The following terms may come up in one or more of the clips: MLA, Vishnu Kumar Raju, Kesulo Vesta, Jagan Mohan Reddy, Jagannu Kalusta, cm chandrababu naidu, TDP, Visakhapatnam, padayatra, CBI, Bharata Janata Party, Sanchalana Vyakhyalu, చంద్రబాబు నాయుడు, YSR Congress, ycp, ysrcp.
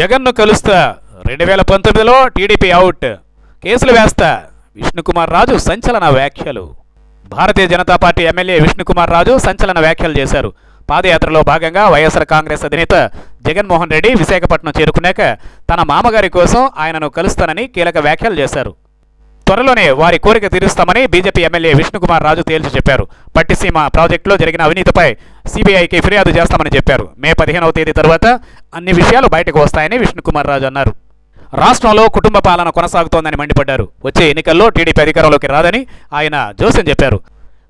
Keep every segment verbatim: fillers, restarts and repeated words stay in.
Jagannu Kalusta, twenty nineteen T D P out, Kesulo Vesta, Vishnu Kumar Raju, Sanchalana Vyakhyalu. Bharata Janata Party M L A Vishnu Kumar Raju, Sanchalana Vyakhyalu Chesaru. Padayatralo Bhaganga, Y S R Congress Adhineta, Jagan Mohan Reddy, Visakhapatnam Cherukunaka, Tana Mamagari Kosam, Ayananu Kalustanani, Keelaka Vyakhyal Chesaru. Tvaralone Vari Korika Tirustamani, B J P M L A Vishnu Kumar Raju Telchi Chepparu. Pattisima Project Lo Jarigina Avinitipai, C B I ki Firyadu Chestamani Chepparu. మే పదిహేనవ తేదీ తర్వాత అన్ని విషయాలు బయటకు వస్తాయని Vishnu Kumar Raju అన్నారు. రాష్ట్రంలో కుటుంబ పాలన కొనసాగుతోందని మండిపడ్డారు. వచ్చే ఎన్నికల్లో టీడీపీ అధికారంలోకి రాదని ఆయన జోస్యం చెప్పారు.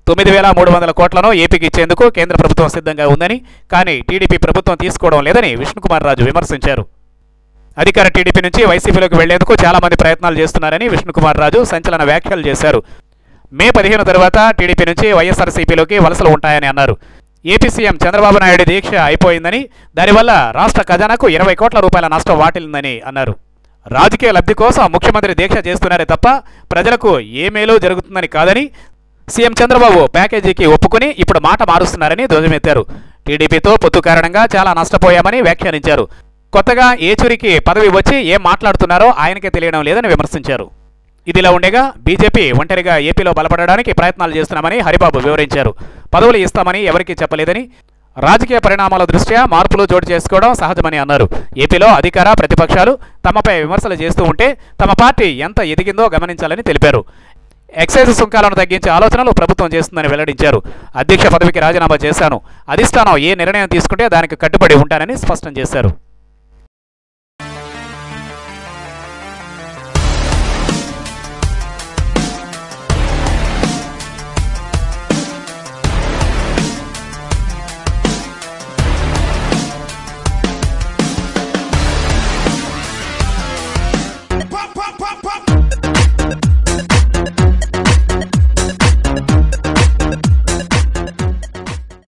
తొమ్మిది వేల మూడు వందల కోట్లను ఏపీకి ఇచ్చేందుకు కేంద్ర ప్రభుత్వం సిద్ధంగా ఉందని కానీ టీడీపీ ప్రభుత్వం తీసుకోవడం లేదని Vishnu Kumar Raju విమర్శించారు. అధికార టీడీపీ నుంచి వైసీపీలోకి వెళ్లేందుకు చాలా మంది ప్రయత్నాలు చేస్తున్నారని Vishnu Kumar Raju సంచలన వ్యాఖ్యలు చేశారు. మే పదిహేను తర్వాత టీడీపీ నుంచి వైఎస్ఆర్సీపీలోకి వలసలు ఉంటాయని అన్నారు. E P C M చంద్రబాబు నాయుడు దీక్ష అయిపోయిందని దానివల్ల రాష్ట్ర ఖజానాకు ఇరవై కోట్ల రూపాయల నష్టం వాటిల్లిందని అన్నారు. రాజకీయ లబ్ధి కోసం ముఖ్యమంత్రి దీక్ష చేస్తున్నారే తప్ప ప్రజలకు ఏ మేలు జరుగుతుందని కాదని సీఎం చంద్రబాబు ప్యాకేజీకి ఒప్పుకొని ఇప్పుడు మాట మారుస్తున్నారని ధ్వజమెత్తారు. టీడీపీతో పొత్తు కారణంగా చాలా నష్టపోయామని వ్యాఖ్యానించారు. కొత్తగా ఏచూరికి పదవి వచ్చి ఏం మాట్లాడుతున్నారో ఆయనకే తెలియడం లేదని విమర్శించారు. ఇదిలా ఉండగా బీజేపీ ఒంటరిగా ఏపీలో బలపడడానికి ప్రయత్నాలు చేస్తున్నామని హరిబాబు వివరించారు. పదవులు ఇస్తామని ఎవరికీ చెప్పలేదని రాజకీయ పరిణామాల దృష్ట్యా మార్పులు జోడు చేసుకోవడం సహజమని అన్నారు. ఏపీలో అధికార ప్రతిపక్షాలు తమపై విమర్శలు చేస్తూ ఉంటే తమ పార్టీ ఎంత ఎదిగిందో గమనించాలని తెలిపారు. ఎక్సైజ్ సుంకాలను తగ్గించే ఆలోచనలు ప్రభుత్వం చేస్తుందని వెల్లడించారు. అధ్యక్ష పదవికి రాజీనామా చేశాను. అధిష్టానం ఏ నిర్ణయం తీసుకుంటే దానికి కట్టుబడి ఉంటానని స్పష్టం చేశారు.